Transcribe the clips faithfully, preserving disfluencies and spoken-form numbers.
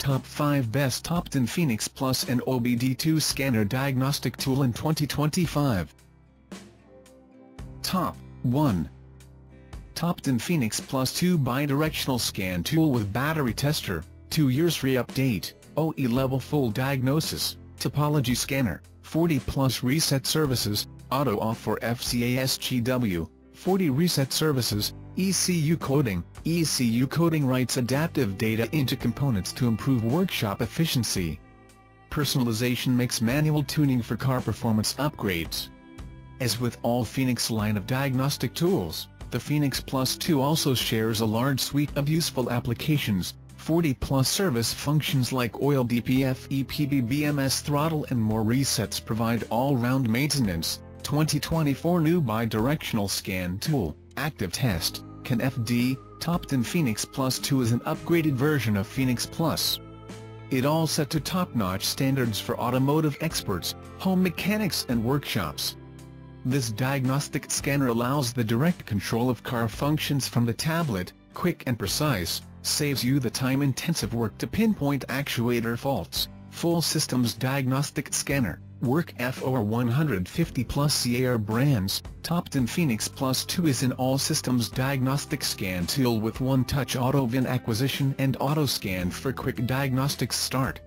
Top five Best TOPDON Phoenix Plus and O B D two Scanner Diagnostic Tool in twenty twenty-five. Top one. TOPDON Phoenix Plus two Bidirectional Scan Tool with Battery Tester, two years re-update, O E Level Full Diagnosis, Topology Scanner, forty plus Reset Services, Auto Off for F C A S G W, forty Reset Services, E C U Coding, E C U Coding writes adaptive data into components to improve workshop efficiency. Personalization makes manual tuning for car performance upgrades. As with all Phoenix line of diagnostic tools, the Phoenix Plus two also shares a large suite of useful applications, forty plus service functions like oil, D P F, E P B, B M S, throttle and more. Resets provide all-round maintenance. twenty twenty-four New Bidirectional Scan Tool, Active Test, C A N F D. TOPDON Phoenix Plus two is an upgraded version of Phoenix Plus. It all set to top-notch standards for automotive experts, home mechanics and workshops. This diagnostic scanner allows the direct control of car functions from the tablet, quick and precise, saves you the time-intensive work to pinpoint actuator faults. Full systems diagnostic scanner, work for one hundred fifty plus C A R brands. TOPDON Phoenix Plus two is an all-systems diagnostic scan tool with one-touch auto V I N acquisition and auto-scan for quick diagnostics start.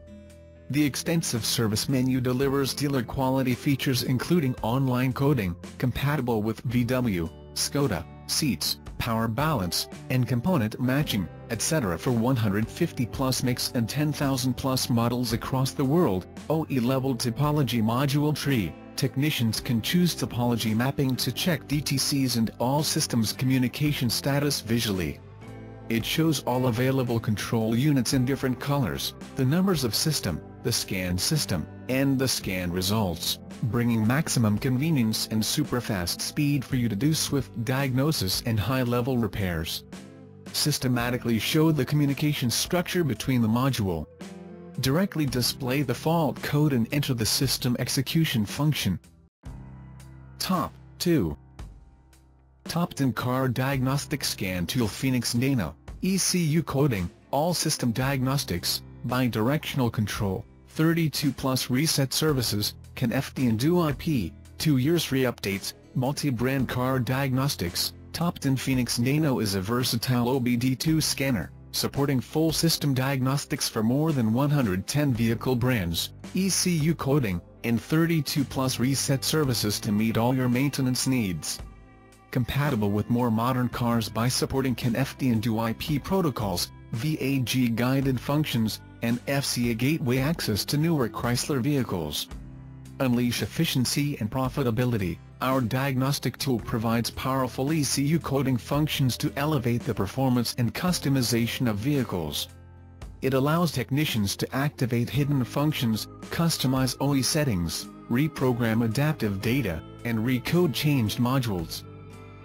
The extensive service menu delivers dealer quality features including online coding, compatible with V W, Skoda, Seats, power balance, and component matching, et cetera for one hundred fifty plus makes and ten thousand plus models across the world. O E Level Topology Module Tree, technicians can choose topology mapping to check D T Cs and all systems communication status visually. It shows all available control units in different colors, the numbers of system, the scan system, and the scan results, bringing maximum convenience and super-fast speed for you to do swift diagnosis and high-level repairs. Systematically show the communication structure between the module. Directly display the fault code and enter the system execution function. Top two. TOPDON Car Diagnostic Scan Tool Phoenix Nano, E C U Coding, All System Diagnostics, Bidirectional Control, thirty-two plus Reset Services, C A N F D and DoIP, two years re-updates, Multi-Brand Car Diagnostics. TOPDON Phoenix Nano is a versatile O B D two scanner, supporting full system diagnostics for more than one hundred ten vehicle brands, E C U Coding, and thirty-two plus Reset Services to meet all your maintenance needs. Compatible with more modern cars by supporting C A N F D and DoIP protocols, V A G guided functions, and F C A gateway access to newer Chrysler vehicles. Unleash efficiency and profitability. Our diagnostic tool provides powerful E C U coding functions to elevate the performance and customization of vehicles. It allows technicians to activate hidden functions, customize O E settings, reprogram adaptive data, and recode changed modules.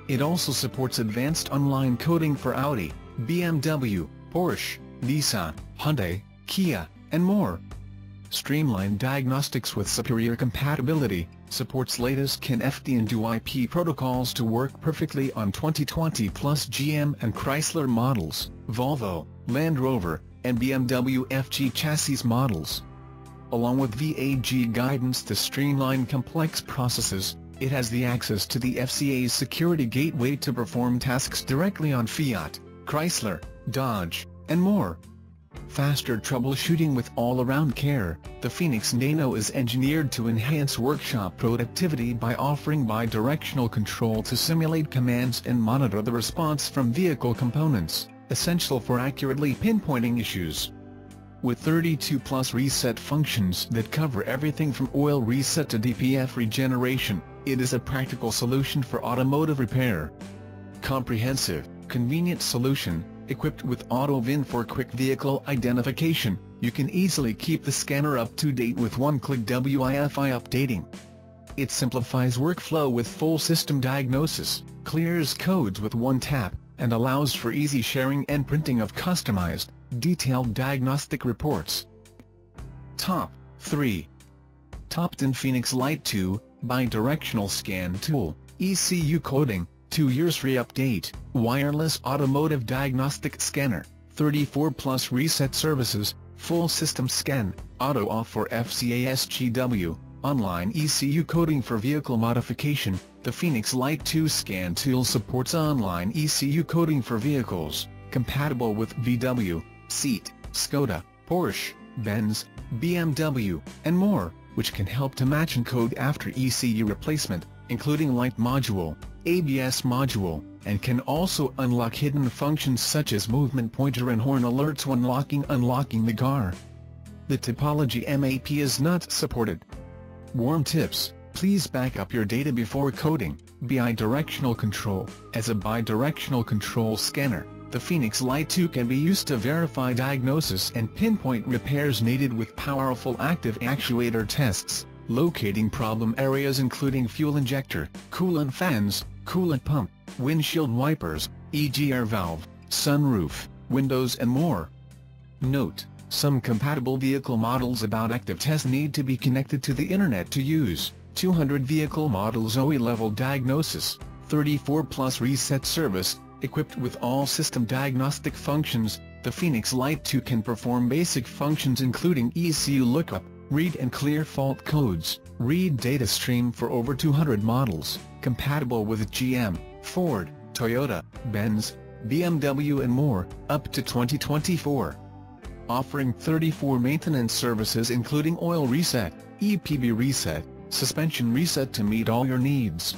It also supports advanced online coding for Audi, B M W, Porsche, Nissan, Hyundai, Kia, and more. Streamlined diagnostics with superior compatibility, supports latest C A N F D and DoIP protocols to work perfectly on twenty twenty plus G M and Chrysler models, Volvo, Land Rover, and B M W F G chassis models. Along with V A G guidance to streamline complex processes, it has the access to the F C A's security gateway to perform tasks directly on Fiat, Chrysler, Dodge, and more. Faster troubleshooting with all-around care. The Phoenix Nano is engineered to enhance workshop productivity by offering bidirectional control to simulate commands and monitor the response from vehicle components, essential for accurately pinpointing issues. With thirty-two plus reset functions that cover everything from oil reset to D P F regeneration, it is a practical solution for automotive repair. Comprehensive, convenient solution, equipped with auto V I N for quick vehicle identification, you can easily keep the scanner up to date with one-click W I F I updating. It simplifies workflow with full system diagnosis, clears codes with one tap, and allows for easy sharing and printing of customized, detailed diagnostic reports. Top three. TOPDON Phoenix Lite two, Bidirectional Scan Tool, E C U Coding, two years re-update, Wireless Automotive Diagnostic Scanner, thirty-four plus Reset Services, full system scan, auto off for F C A S G W, online E C U coding for vehicle modification. The Phoenix Lite two scan tool supports online E C U coding for vehicles, compatible with V W, Seat, Skoda, Porsche, Benz, B M W, and more, which can help to match and code after E C U replacement, including light module, A B S module, and can also unlock hidden functions such as movement pointer and horn alerts when locking unlocking the car. The topology map is not supported. Warm tips: please back up your data before coding. Bidirectional control: as a bidirectional control scanner, the Phoenix Lite two can be used to verify diagnosis and pinpoint repairs needed with powerful active actuator tests, locating problem areas including fuel injector, coolant fans, coolant pump, windshield wipers, E G air valve, sunroof, windows and more. Note: some compatible vehicle models about active tests need to be connected to the internet to use. two hundred vehicle models O E level diagnosis, thirty-four plus reset service. Equipped with all system diagnostic functions, the Phoenix Lite two can perform basic functions including E C U lookup, read and clear fault codes, read data stream for over two hundred models, compatible with G M, Ford, Toyota, Benz, B M W and more, up to twenty twenty-four. Offering thirty-four maintenance services including oil reset, E P B reset, suspension reset to meet all your needs.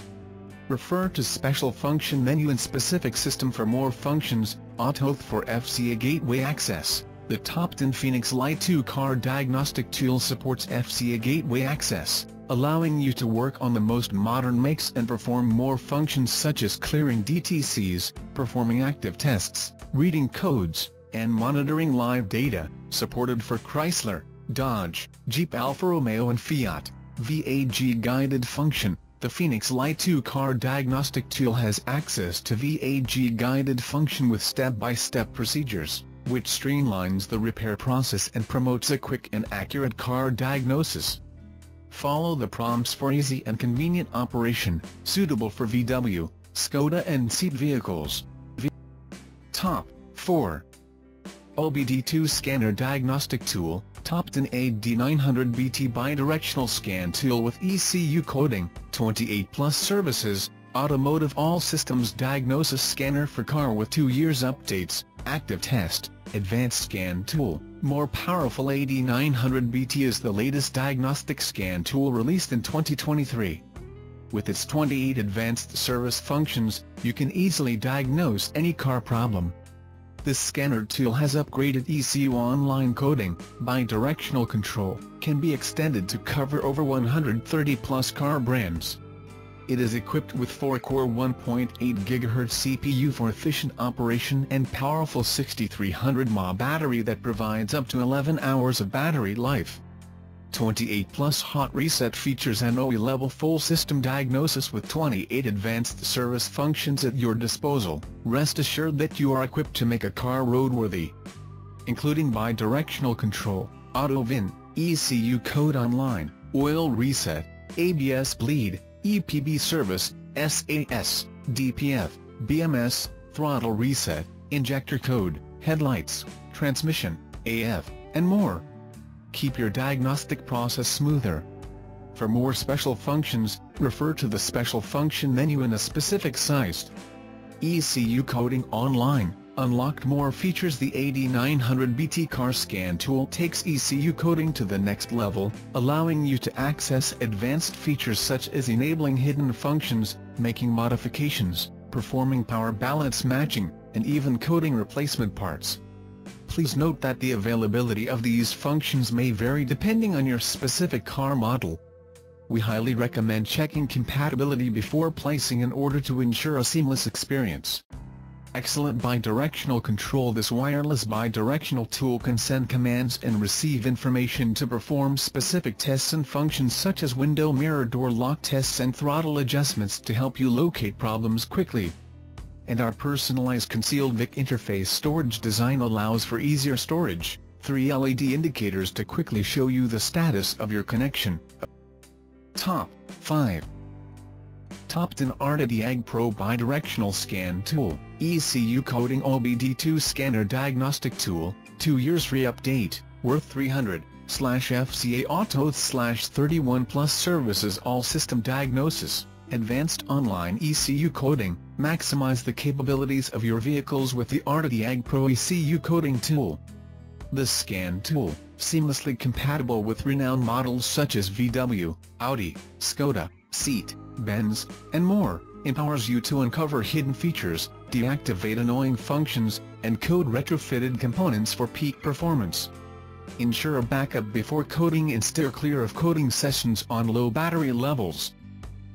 Refer to special function menu and specific system for more functions. AutoOath for F C A Gateway Access: the TOPDON Phoenix Lite two car diagnostic tool supports F C A Gateway Access, allowing you to work on the most modern makes and perform more functions such as clearing D T Cs, performing active tests, reading codes, and monitoring live data, supported for Chrysler, Dodge, Jeep, Alfa Romeo and Fiat. V A G guided function: the Phoenix Lite two car diagnostic tool has access to V A G guided function with step-by-step procedures, which streamlines the repair process and promotes a quick and accurate car diagnosis. Follow the prompts for easy and convenient operation, suitable for V W, Skoda and Seat vehicles. V Top four O B D two Scanner Diagnostic Tool, TOPDON A D nine hundred B T Bidirectional Scan Tool with E C U Coding, twenty-eight Plus Services, Automotive All Systems Diagnosis Scanner for Car with two Years Updates, Active Test, Advanced Scan Tool. More powerful, A D nine hundred B T is the latest diagnostic scan tool released in twenty twenty-three. With its twenty-eight advanced service functions, you can easily diagnose any car problem. This scanner tool has upgraded E C U online coding. Bidirectional control can be extended to cover over one hundred thirty plus car brands. It is equipped with four-core one point eight gigahertz C P U for efficient operation and powerful sixty-three hundred milliamp hour battery that provides up to eleven hours of battery life. twenty-eight plus hot reset features and O E level full system diagnosis with twenty-eight advanced service functions at your disposal. Rest assured that you are equipped to make a car roadworthy, including bidirectional control, auto V I N, E C U code online, oil reset, A B S bleed, E P B service, S A S, D P F, B M S, throttle reset, injector code, headlights, transmission, A F, and more. Keep your diagnostic process smoother. For more special functions, refer to the special function menu in a specific size. E C U coding online: unlocked more features. The A D nine hundred B T car scan tool takes E C U coding to the next level, allowing you to access advanced features such as enabling hidden functions, making modifications, performing power balance matching, and even coding replacement parts. Please note that the availability of these functions may vary depending on your specific car model. We highly recommend checking compatibility before placing an order to ensure a seamless experience. Excellent bidirectional control: this wireless bidirectional tool can send commands and receive information to perform specific tests and functions such as window mirror door lock tests and throttle adjustments to help you locate problems quickly. And our personalized concealed V I C interface storage design allows for easier storage. Three L E D indicators to quickly show you the status of your connection. Top five TOPDON ArtiDiag Pro Bidirectional Scan Tool, E C U Coding O B D two Scanner Diagnostic Tool, two years re-update, worth three hundred dollars slash F C A autos slash thirty-one plus services all system diagnosis, advanced online E C U coding. Maximize the capabilities of your vehicles with the ArtiDiag Pro E C U coding tool. The scan tool, seamlessly compatible with renowned models such as V W, Audi, Skoda, Seat, Benz, and more, empowers you to uncover hidden features, deactivate annoying functions, and code retrofitted components for peak performance. Ensure a backup before coding and steer clear of coding sessions on low battery levels.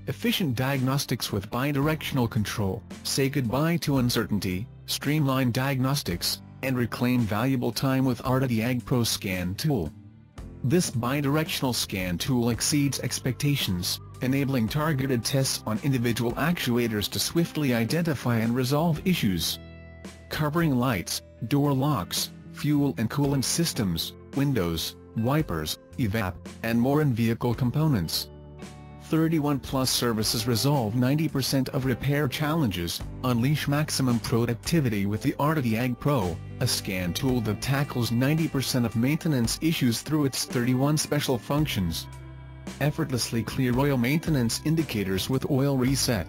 Efficient diagnostics with bidirectional control. Say goodbye to uncertainty, streamline diagnostics, and reclaim valuable time with ArtiDiag Pro Scan Tool. This bidirectional scan tool exceeds expectations, enabling targeted tests on individual actuators to swiftly identify and resolve issues. Covering lights, door locks, fuel and coolant systems, windows, wipers, evap, and more in-vehicle components. thirty-one Plus services resolve ninety percent of repair challenges. Unleash maximum productivity with the ArtiDiag Pro, a scan tool that tackles ninety percent of maintenance issues through its thirty-one special functions. Effortlessly clear oil maintenance indicators with Oil Reset.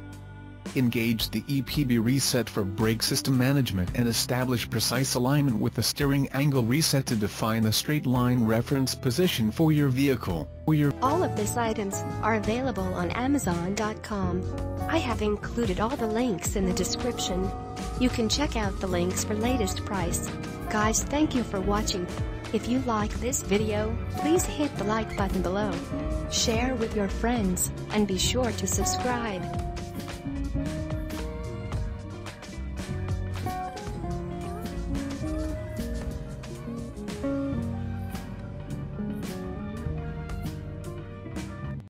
Engage the E P B reset for brake system management and establish precise alignment with the steering angle reset to define the straight line reference position for your vehicle. All of these items are available on Amazon dot com. I have included all the links in the description. You can check out the links for latest price. Guys, thank you for watching. If you like this video, please hit the like button below. Share with your friends, and be sure to subscribe.